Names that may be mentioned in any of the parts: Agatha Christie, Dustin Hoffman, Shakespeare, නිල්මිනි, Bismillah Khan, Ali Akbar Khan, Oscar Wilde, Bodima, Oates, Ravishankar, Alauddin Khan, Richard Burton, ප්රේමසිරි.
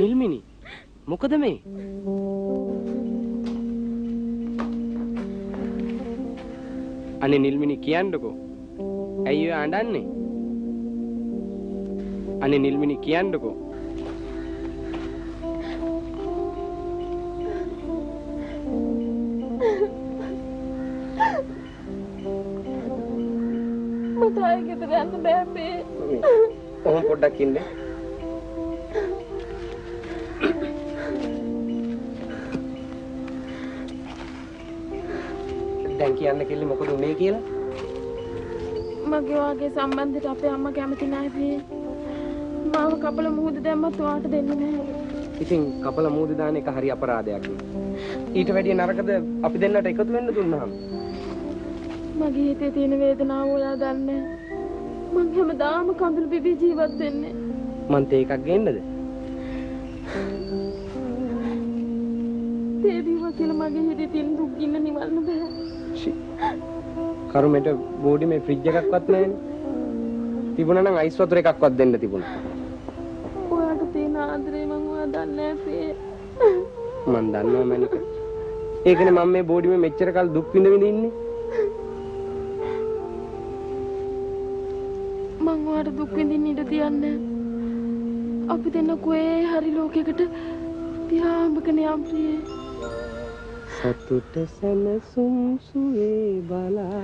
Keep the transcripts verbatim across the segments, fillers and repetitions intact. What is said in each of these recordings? නිල්මිනි මොකද මේ? අනේ නිල්මිනි කියන්නකෝ. ඇයි ඔය අඬන්නේ? අනේ නිල්මිනි කියන්නකෝ. මතයි ගෙදර යන්න බෑ මේ. කොහොම පොඩ්ඩක් ඉන්න. දැන් කියන්න කිල්ල මොකද උනේ කියලා? මගේ වාගේ සම්බන්ධයට අපේ අම්මා කැමති නැහැ මේ. මාව කපල මුහුද දැම්මත් ඔයාට දෙන්නේ නැහැ. ඉතින් කපල මුහුද දාන එක හරි අපරාධයක් නේ. ඊට වැඩිය නරකද අපි දෙන්නට එකතු වෙන්න දුන්නාම? මගේ හිතේ තියෙන වේදනාව ඔයා දන්නේ නැහැ. මං හැමදාම කඳුළු බිබී ජීවත් වෙන්නේ. මං තේ එකක් ගේන්නද? තේ බිව්වා කියලා මගේ හිතේ තියෙන දුක් ඉන්න නිවන්න බෑ. කරුමෙට බෝඩි මේ ෆ්‍රිජ් එකක්වත් නැහැනේ. තිබුණා නම් අයිස් වතුර එකක්වත් දෙන්න තිබුණා. ඔයාට තියෙන ආදරේ මං ඔයා දන්නේ නැහැ. මං දන්නවා මැනික. ඒකනේ මම මේ බෝඩි මේ මෙච්චර කල් දුක් විඳ විඳ ඉන්නේ. මං ඔයාට දුක් විඳින්න ඉඩ තියන්නේ නැහැ. අපි දෙන්න කොහේ හරි ලෝකයකට පියාඹකනේ අප්‍රියේ. සතුට සැනසුම් සුවේ බලා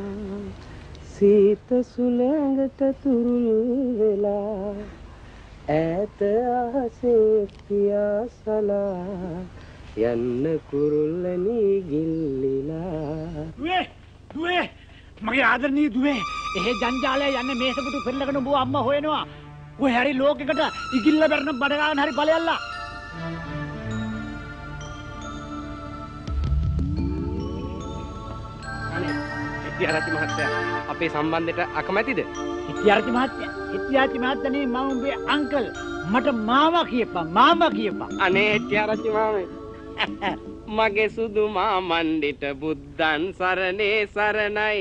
සීත සුළඟට තුරුල් වෙලා ඈත ආසේ පියාසලා යන්න කුරුල්ලනි ගිල්ලිලා දුවේ දුවේ මගේ ආදරණීය දුවේ එහෙ ජංජාලය යන්නේ මේසපුටු පෙරලගෙන බෝ අම්මා හොයනවා ඔය හැරි ලෝකෙකට ඉගිල්ල බැරන බඩ ගන්න හරි බලයල්ලා ඉතිහාරචි මහත්තයා අපේ සම්බන්ධයට අකමැතිද? ඉතිහාරචි මහත්තයා ඉතිහාරචි මහත්තයා නේ මම උඹේ අංකල් මට මාමා කියපන් මාමා කියපන් අනේ ඉතිහාරචි මාමේ මගේ සුදු මාමණ්ඩිට බුද්ධං සරණේ සරණයි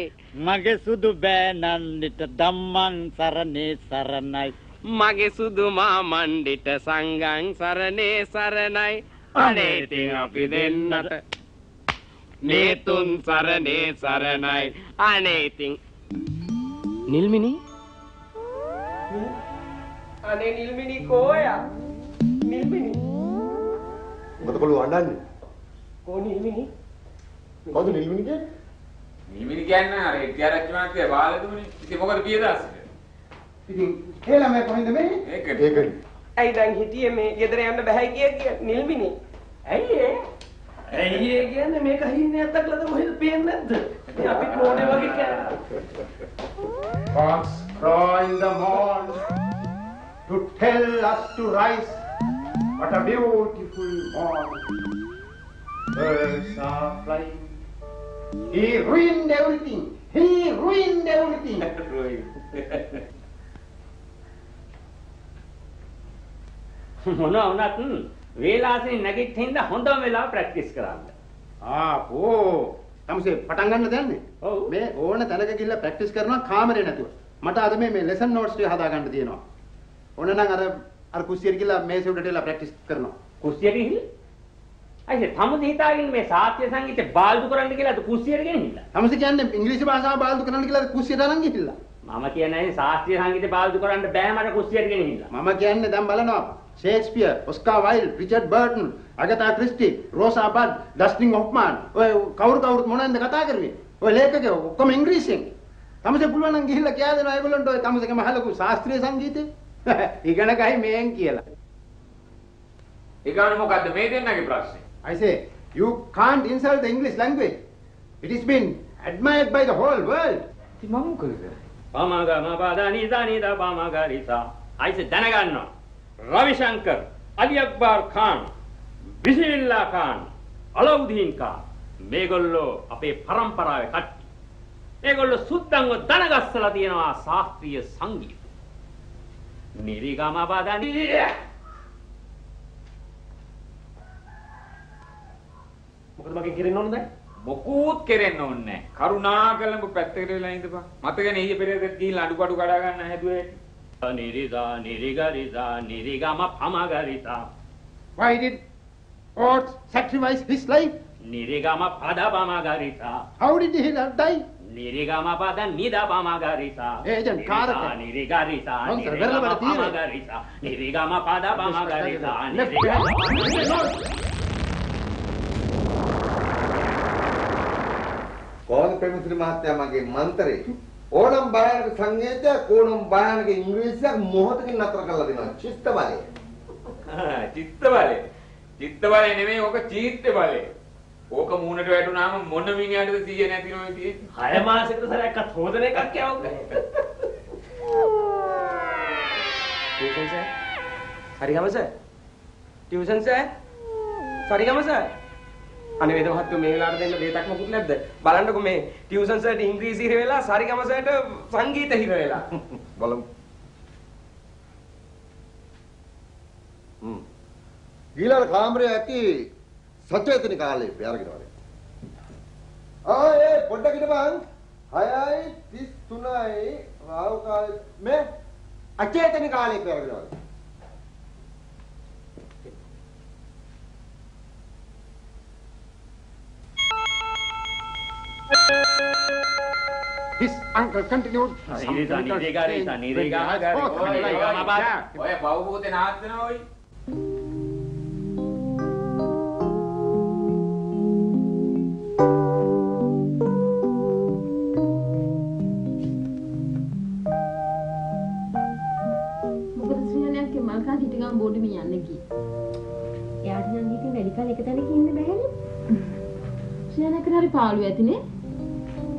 මගේ සුදු බෑනන්ඩිට ධම්මං සරණේ සරණයි මගේ සුදු මාමණ්ඩිට සංඝං සරණේ සරණයි අනේ ඉතින් අපි දෙන්නට නේතුන් සරණේ සරණයි අනේ ඉතින් නිල්මිනි අනේ නිල්මිනි කොයා නිල්මිනි මොකද කොළු අඬන්නේ කො නිල්මිනි මොකද නිල්මිනි කියන්නේ නිල්මිනි කියන්නේ අර ඉතිහාරච්චි මාත්‍ය බාලදුමනේ ඉතින් මොකද පියදාසට ඉතින් හේලා මම කොහෙන්ද මේ ඒකද ඒකයි ඇයි දැන් හිටියේ මේ ගෙදර යන්න බෑ කිය නිල්මිනි ඇයි ඒ ඇයි ඒ කියන්නේ මේක හිණයක් දක්ලද මොකද පේන්නේ නැද්ද මේ අපි මොනේ වගේ කෑවා Fox crow in the morning to tell us to rise what a beautiful morning birds are flying he ruined everything he ruined everything මොනවා වුණත් वेलासी नगित थिंदा होंदा वेला प्रैक्टिस करांदा हां पो तमसे पटन गन्न दन्ने मे ඕන තැනක ගිහිල්ලා ප්‍රැක්ටිස් කරනවා කාමරේ නැතුව මට අද මේ මේ ලෙසන් නෝට්ස් ටික හදා ගන්න තියෙනවා ඕන නම් අර අර කුස්සියට ගිහිල්ලා මේසෙ උඩට එලා ප්‍රැක්ටිස් කරනවා කුස්සියට ගිහින් අයිසේ තමුද හිතාගෙන මේ සාත්‍ය සංගීතේ බාල්දු කරන්න කියලා අද කුස්සියට ගෙනිහිල්ලා තමුස කියන්නේ ඉංග්‍රීසි භාෂාව බාල්දු කරන්න කියලා කුස්සියට අරන් ගිහිල්ලා මම කියන්නේ ශාස්ත්‍රීය සංගීතය බාල්දු කරන්න බෑ මට කුස්සියට ගෙනිහිල්ලා මම කියන්නේ දැන් බලනවා Shakespeare, Oscar Wilde, Richard Burton, Agatha Christie, Rosa Bud, Dustin Hoffman ඔය කවුරු කවුරුත් මොනවද කතා කරන්නේ ඔය ලේඛකයෝ ඔක්කොම ඉංග්‍රීසියෙන් තමසේ පුළුවන් නම් ගිහිල්ලා කියලා දෙනවා ඒගොල්ලන්ට ඔය තමසේකම අහලකෝ ශාස්ත්‍රීය සංගීතය ඉගෙන ගයි මෙන් කියලා ඊගාන මොකද්ද මේ දෙන්නගේ ප්‍රශ්නේ I say you can't insult the English language it has been admired by the whole world ඉතින් මම මොකද පාමගා මාපාදා නීසා නීදා පාමගා රිසා අයිස දැනගන්නවා Ravishankar, Ali Akbar Khan, Bismillah Khan, Alauddin Khan, මේගොල්ලෝ අපේ පරම්පරාවේ කට්ටිය. මේගොල්ලෝ සුද්ධංගව දනගස්සලා තියෙනවා ශාස්ත්‍රීය සංගීත. නිරිගම බදන්නේ. මොකද මගෙන් කිරෙන්න ඕනද? මොකුත් කෙරෙන්න ඕනේ නැහැ. කරුණාකලඹ පැත්තකට වෙලා ඉඳපන්. මතකනේ ඊයේ පෙරේද ගිහිල්ලා අඩුපාඩු කඩා ගන්න හැදුවේ. Nirida, nirigarida, nirigama pamagarita. Why did Oates sacrifice his life? Nirigama pada pamagarita. How did he die? Nirigama pada nida pamagarita. Agent Karaka. Nirigarita, nirigama pamagarita. Nirigama pada pamagarita. Nirigama. Kaun Premisri Mahatya mage mantre. Olam Bayan ke Sangeeta, Olam Bayan ke English ya, mohat ke natra kala dina. Chitta bale. Ah, chitta bale. Chitta bale neme, oka chitta bale. Oka moonata wadu nama monna miniyata thiye nathi noy thiye. Haya maasakata sara ekka thodane ekak kiyawu. Tuition sir. Sarigama sir. Tuition sir. Sarigama sir. අනේ වේදවත් මේ වෙලාවට දෙන්න දෙයක් මොකුත් නැද්ද බලන්නකො මේ tuition සර්ට ඉංග්‍රීසි හිර වෙලා සාරිගම සර්ට සංගීත හිර වෙලා බලමු හ්ම් ගිලාර කාමරේ ඇති සත්වේතන කාලේ බැරගෙනවනේ ආ ඒ පොඩ්ඩක් ඉඳපන් හයයි තිස් තුනයි රාහු කාලේ මේ අචේතන කාලේ බැරගෙනවනේ His uncle continued. Nirega, nirega, nirega, nirega. Oh, nirega, ma ba. Oye, bahu bote naat na hoy. මොකද සිංහලයන් කේ මල්කා හිටගම් බෝඩ් මේ යන්නේ කි. එයාට නම් හිටින් වැඩි කාලෙක තැනක ඉන්න බෑනේ. සිංහලකට හරි පාළුව ඇතිනේ.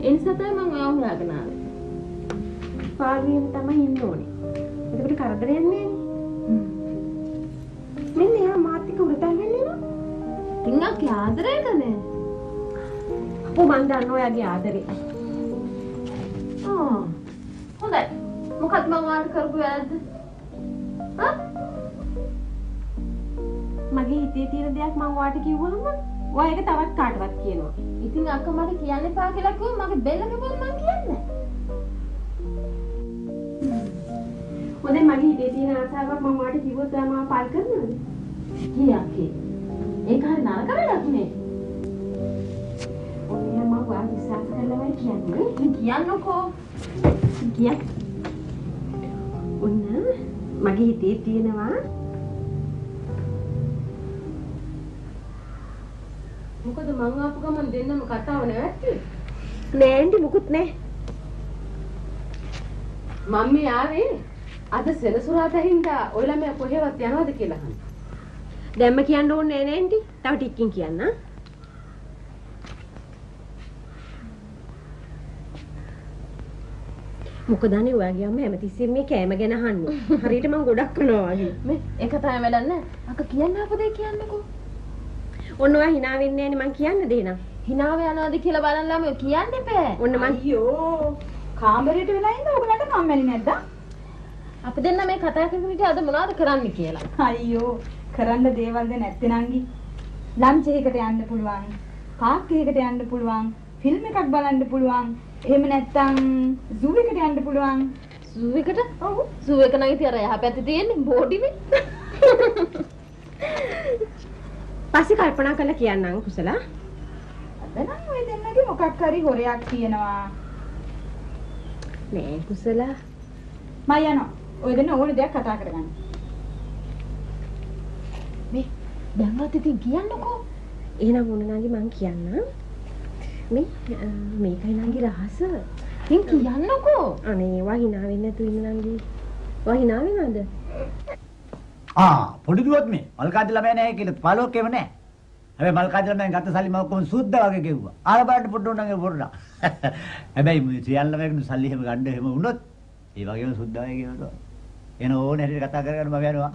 In Saturn, I'm not going to party in Tamahin. What a card name. Many are Martin of the Tamanino. Think of the other end. Oh, Manda, no, I gather it. Oh, that look at my uncle. Huh? Maggie, did you get my water key woman? Why did I cut what Kino? You think I come out of Kiana Park like you, Margaret Bella? What a muggy dating as I was my mother, he was a parker. Kiaki. A car narrator of me. Only a mug is such a little candy. Kianoko Kia Una Maggie dating a man. මොකද මං ආපු ගමන් දෙන්නම කතාව නැවැත්තුවේ නෑ aunty මුකුත් නෑ මම මේ ආවේ අද සෙනසුරාදා හින්දා ඔයලා මම කොහෙවත් යනවද කියලා අහන්න දැන්ම කියන්න ඕනේ නෑ ඇන්ටි තව ටිකකින් කියන්න මොකද අනේ ඔයාගේ අම්මා හැමතිස්සෙම මේ කෑම ගැන අහන්නේ හරියට මං ගොඩක් කනවා වගේ මේ ඒක තමයි වැඩක් නෑ අක කියන්න අපදේ කියන්නකෝ ඔන්න ඔයා hina වෙන්නේ නැනේ මං කියන්න දෙන්නම්. hinaව යනවාද කියලා බලන්න ළමයි කියන්න එපා. ඔන්න මං අයියෝ කාමරේට වෙලා ඉඳ ඔයාලට කම්මැලි නැද්ද? අපි දෙන්න මේ කතා කරගෙන ඉතින් අද මොනවද කරන්න කියලා. අයියෝ කරන්න දේවල් ද නැත්තේනම්ගි. ලන්ච් එකකට යන්න පුළුවන්. පාක් එකකට යන්න පුළුවන්. ෆිල්ම් එකක් බලන්න පුළුවන්. එහෙම නැත්තම් zoo එකට යන්න පුළුවන්. zoo එකට? ඔව්. zoo එක නම් ඉතින් අර යහපැත්තේ තියෙන්නේ බෝඩිනේ. පස්සේ කල්පනා කරලා කියන්නම් කුසලා. අද නම් ඔය දෙන්නගේ මොකක් හරි හොරයක් තියෙනවා. නෑ කුසලා. මම යනවා. ඔය දෙන්න ඕන දෙයක් කතා කරගන්න. මේ දැන්වත් ඉතින් කියන්නකෝ. එහෙනම් මොනනාගේ මං කියන්නම්. මේ මේකයි නංගි රහස. ඉතින් කියන්නකෝ. අනේ ඒවා hina වෙන්නේ නැතු ඉන්න නංගි. ඔයා hina වෙනවද? Ah, put it with me. Malkadilame, get a palo came in. I mean, Malkadilame got the Salimacon Sudda gave. Albert put on a border. I mean, Musealam Sally him under him not. If I give Sudda, you know, and Kataka and Magana.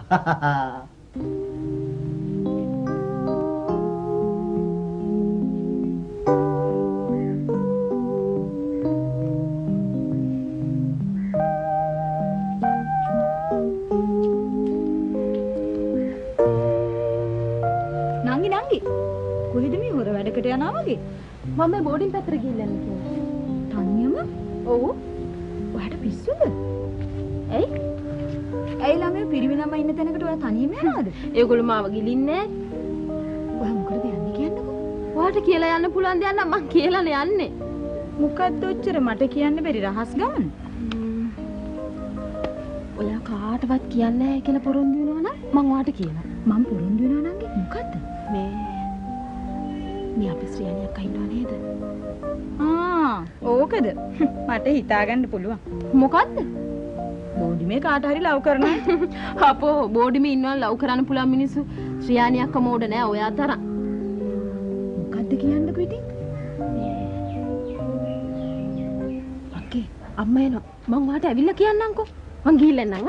Nangi, nangi. Kuhidmi, who are a veteran? මම boarding පැත්තට ගිහිල්ලා ඉන්නේ. තනියම? ඔව්. ඔයාට පිස්සුද? ඇයි? ඇයි ළමයි පිරිමි ළමයි ඉන්න තැනකට ඔයා තනියම යනවද? ඒගොල්ලෝ මාව ගිලින්නේ නැහැ. ඔයා මොකටද යන්නේ කියන්නකෝ? ඔයාට කියලා යන්න පුළුවන් දෙයක් නම් මං කියලානේ යන්නේ. මොකද්ද ඔච්චර මට කියන්න බැරි රහස් ගන්න? ඔයා කාටවත් කියන්නේ නැහැ කියලා පොරොන්දු වෙනවා නම් මං ඔයාට කියනවා. මං පොරොන්දු වෙනවා නංගි මොකද්ද? මේ මේ අපේ ශ්‍රියාණියක් අහින්නවා නේද? ආ ඕකද? මට හිතාගන්න පුළුවන්. මොකද්ද? බෝඩිමේ කාට හරි ලව් කරනවා. අපෝ බෝඩිමේ ඉන්නවා ලව් කරන්න පුළුවන් මිනිස්සු ශ්‍රියාණියක් කොමෝඩ නෑ ඔයා තරම්. මොකද්ද කියන්නකෝ ඉතින්? ඔකේ අම්මා එනවා. මං ඔයාට ඇවිල්ලා කියන්නම්කෝ. මං ගිහිල්ලා නං ආ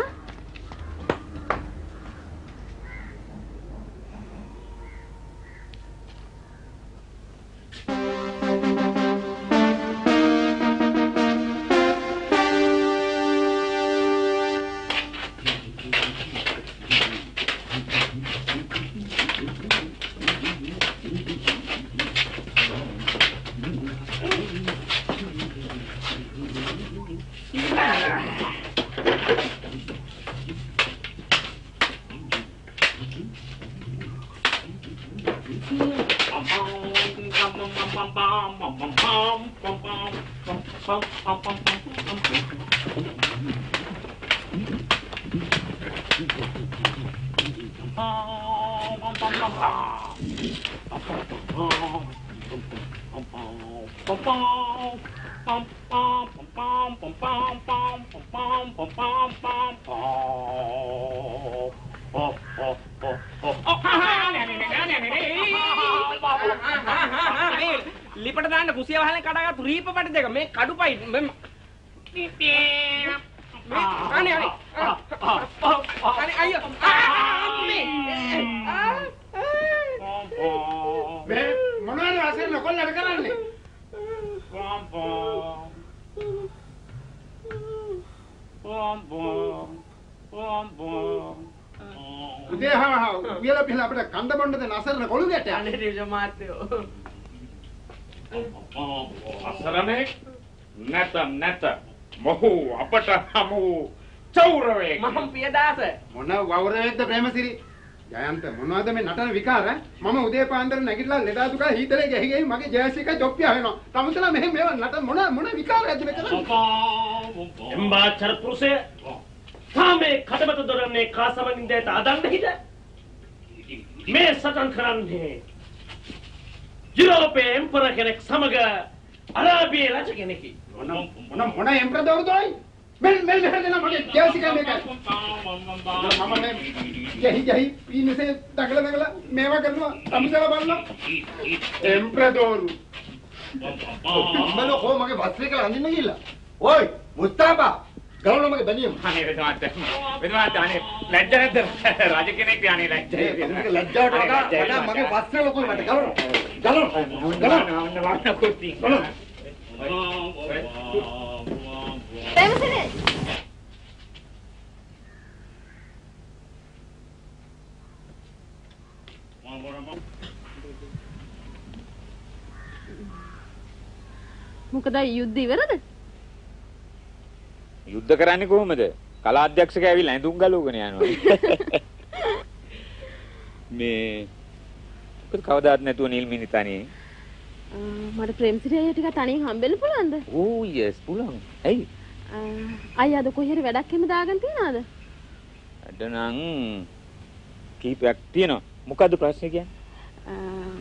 කරන්නේ කොහොමද? කලා අධ්‍යක්ෂක ඇවිල්ලා ඇඳුම් ගලවගෙන යනවා. මේ කොහොමද කවදාත් නැතුව නිල් මිනිතානේ. මට ප්‍රේමසිරි අයියා ටිකක් තනියෙන් හම්බෙන්න පුළුවන්ද? ඕ යස් පුළුවන්. ඇයි? අයියාද කොහේරි වැඩක් එහෙම දාගෙන තියනවද? වැඩ නම් කීපයක් තියෙනවා. මොකද්ද ප්‍රශ්නේ කියන්නේ?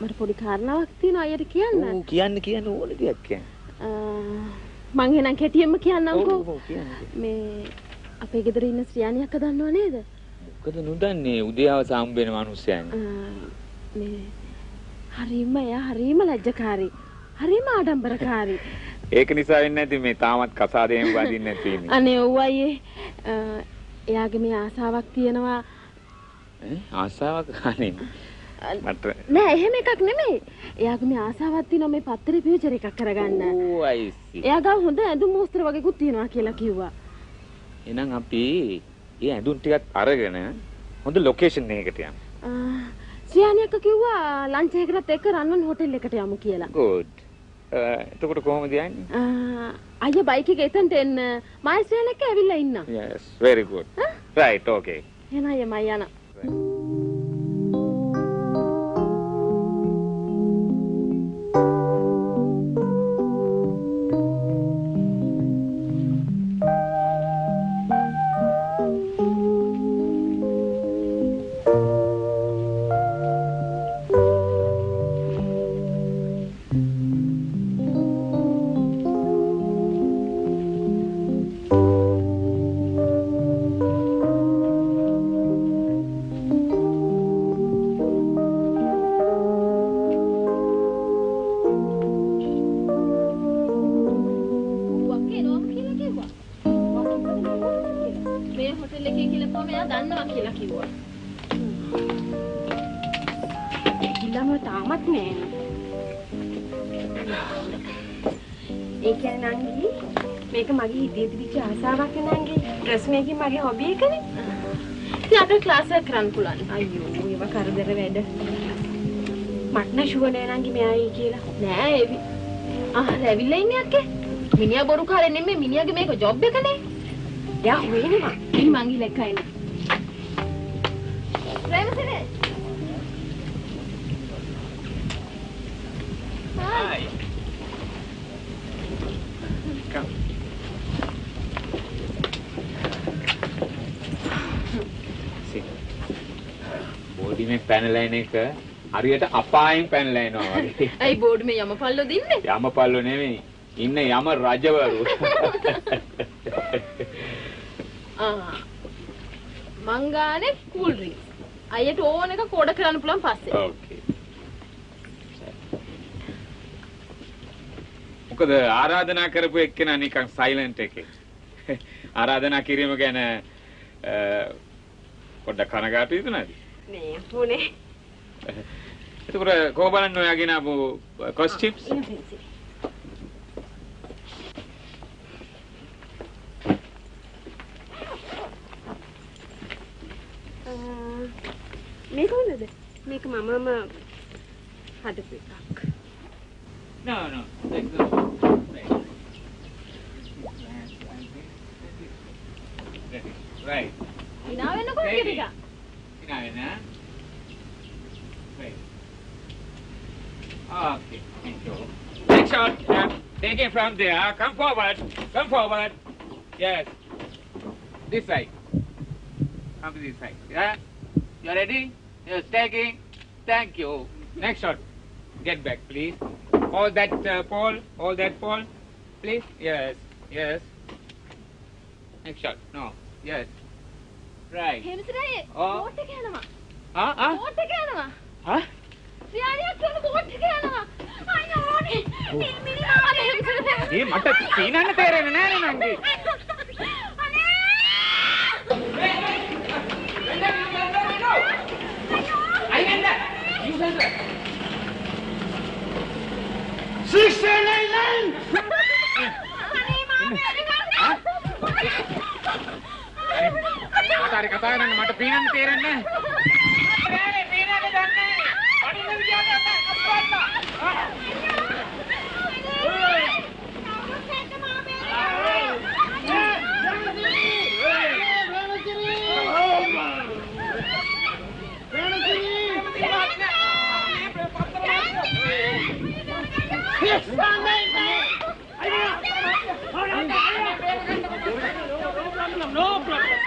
මට පොඩි කාරණාවක් තියෙනවා අයියට කියන්න. ඕ කියන්න කියන්න ඕන දෙයක් කියන්න. මං එහෙනම් කෙටියෙන්ම කියන්නම්කෝ. මේ අපේ ගෙදර ඉන්න ශ්‍රියාණියක් අදන්නව නේද? මොකද නුදන්නේ උදේව සාම් වෙන මිනිස්සයනේ. මේ හරිම එයා හරිම ලැජ්ජකාරී. හරිම ආඩම්බරකාරී. ඒක නිසා වෙන්නේ නැති මේ තාමත් කසාදයෙන් වඳින්නේ නැති ඉන්නේ. අනේ ඔව් අයියේ. එයාගේ මේ ආසාවක් තියෙනවා. ආසාවක් අනේ. නෑ එහෙම එකක් නෙමෙයි. එයාගේ මේ ආසාවක් තියෙනවා මේ පත්තරේ ෆියුචර් එකක් කරගන්න. ඕ අයිසි. එයාගාව හොඳ ඇඳුම් මෝස්තර වගේකුත් තියෙනවා කියලා කිව්වා. එහෙනම් අපි මේ ඇඳුම් ටිකක් අරගෙන හොඳ ලොකේෂන් එකකට යමු. සියාණියක කිව්වා ලන්ච් එකකටත් එක්ක රන්වන් හෝටල් එකට යමු කියලා. Good. එතකොට කොහොමද යන්නේ? අයියා බයික් එක එතනට එන්න මයිස්ටරණෙක් ඇවිල්ලා ඉන්නා. Yes, very good. Huh? Right, okay. එහෙනම් අයියා මම යනවා. Ayo, you were carried the red. Matna Shuan and Angimia Kila. Nay, ah, heavy lane yake. Minia Boruka and Minia can make a job better. Yeah, we are in Mangi like kind. Hi, come. Panel line එක හරියට අපායෙන් පැනලා එනවා වගේ. අයි board මේ යමපල්ලෝ දින්නේ? යමපල්ලෝ නෙමෙයි. ඉන්නේ යම රජවරු. ආ. මංගානේ කූල් ඩ්‍රින්ක්ස්. අයියට ඕන එක කෝඩ කරන්න පුළුවන් පස්සේ. ඕකේ. මොකද ආරාධනා කරපු එක්කෙනා නිකන් සයිලන්ට් එකේ. ආරාධනා කිරීම ගැන පොඩ්ඩක් කනගාටුයි නේද? Nee, who ne? Itu pura kau balan no yakin abu cost chips. Make mana deh? Make mama mama hadu pekak. No no, take the. Right. Ina mana kau kiri ka? Right. Okay, thank you. Next shot, yeah. Take it from there. Come forward. Come forward. Yes. This side. Come to this side. Yeah? You ready? Yes, taking. Thank you. Next shot. Get back, please. Hold that uh, pole. Hold that pole. Please. Yes. Yes. Next shot. No. Yes. Right. Hey, Mister Ray. Oh. What again, ma? Huh? Huh? What again, ma? Huh? Sianiya, come what again, ma? I know what it. Till minute, ma. Hey, Mister Ray. Hey, matter. Tina, na, tere, na, na, na, na. Hey, hey. Linda, Linda, Linda. I Linda. You Linda. Six nine nine. Honey, ma, very good. Hari kata orang mata pinan teran ni. Pinan, pinan ni dah ni. Orang ni dia dah tak kuat lah. Hey, kamu cakap apa? Hey, jangan sini. Hey, jangan sini. Oh my. Jangan sini. Yes, pandai. Ayo, orang dah. No problem.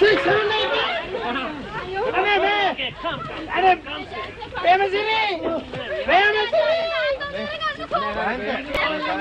Six, seven, eight, nine. है काम काम अरे काम से बेमज़िरी मैं ईश्वर मार क्या? ईश्वर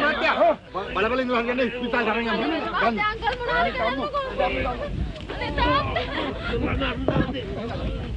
मार क्या? हो बड़ा बड़ा इंद्राणी अंडे पिता करेंगे हम गन अंकल मुनादी काम हो